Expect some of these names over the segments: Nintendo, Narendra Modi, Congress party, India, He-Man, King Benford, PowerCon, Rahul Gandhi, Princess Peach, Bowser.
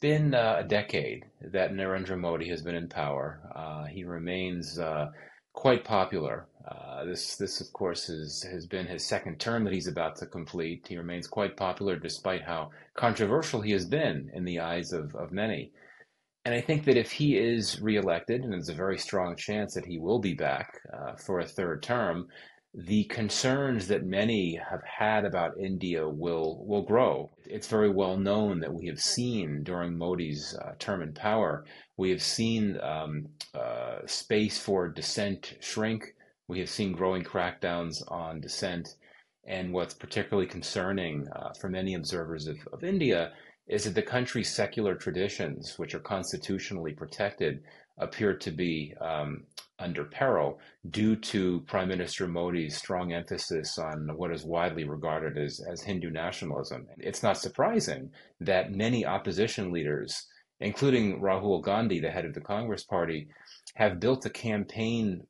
been a decade that Narendra Modi has been in power. He remains quite popular. This, of course, has been his second term that he's about to complete. He remains quite popular despite how controversial he has been in the eyes of many. And I think that if he is reelected, and there's a very strong chance that he will be back for a third term, the concerns that many have had about India will grow. It's very well known that we have seen during Modi's term in power, we have seen space for dissent shrink. We have seen growing crackdowns on dissent. And what's particularly concerning for many observers of India is that the country's secular traditions, which are constitutionally protected, appear to be under peril due to Prime Minister Modi's strong emphasis on what is widely regarded as Hindu nationalism. It's not surprising that many opposition leaders, including Rahul Gandhi, the head of the Congress party, have built a campaign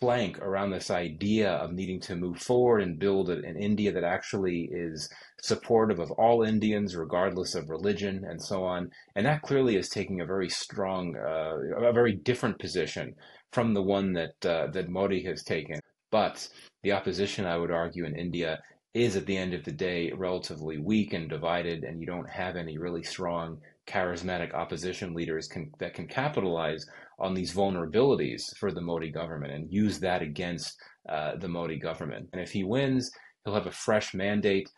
plank around this idea of needing to move forward and build an India that actually is supportive of all Indians, regardless of religion and so on. And that clearly is taking a very strong, a very different position from the one that Modi has taken. But the opposition, I would argue, in India is at the end of the day relatively weak and divided, and you don't have any really strong, charismatic opposition leaders that can capitalize on these vulnerabilities for the Modi government and use that against the Modi government. And if he wins, he'll have a fresh mandate,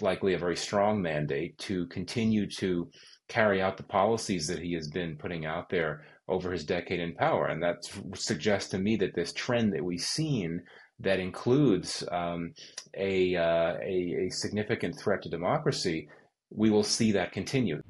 likely a very strong mandate, to continue to carry out the policies that he has been putting out there over his decade in power. And that suggests to me that this trend that we've seen that includes a significant threat to democracy, we will see that continue.